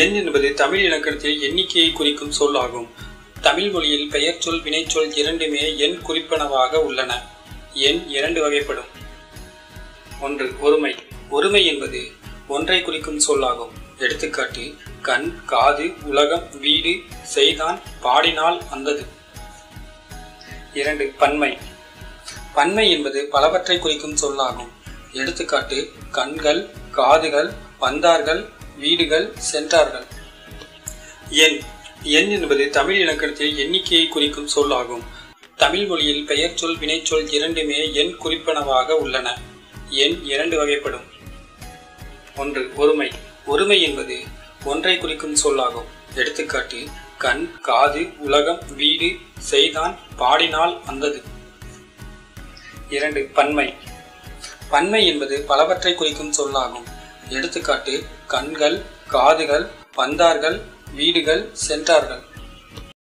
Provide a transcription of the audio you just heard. எண் என்பது தமிழ் இலக்கணத்தில் எண்ணிக்கையை குறிக்கும் சொல் ஆகும். தமிழ் மொழியில் பெயர்ச்சொல், வினைச்சொல் இரண்டுமே எண் குறிப்பனவாக உள்ளன. எண் இரண்டு வகைப்படும். ஒன்று, ஒருமை. ஒருமை என்பது ஒன்றை குறிக்கும் சொல்லாகும். எடுத்துக்காட்டு: கண், காது, உலகம், வீடு, செய்தான், பாடினால், வந்தது. இரண்டு, பன்மை. பன்மை என்பது பலவற்றை குறிக்கும் சொல்லாகும். எடுத்துக்காட்டு: கண்கள், காதுகள், வந்தார்கள், வீடுகள், சென்றார்கள். எண். எண் என்பது தமிழ் இலக்கணத்தில் எண்ணிக்கையை குறிக்கும் சொல் ஆகும். தமிழ் மொழியில் பெயர்ச்சொல், வினைச்சொல் இரண்டுமே எண் குறிப்பனவாக உள்ளன. எண் இரண்டு வகைப்படும். ஒன்று, ஒருமை. ஒருமை என்பது ஒன்றை குறிக்கும் சொல்லாகும். எடுத்துக்காட்டு: கண், காது, உலகம், வீடு, செய்தான், பாடினால், வந்தது. இரண்டு, பன்மை. பன்மை என்பது பலவற்றை குறிக்கும் சொல்லாகும். எடுத்துக்காட்டு: கண்கள், காதுகள், வந்தார்கள், வீடுகள், சென்றார்கள்.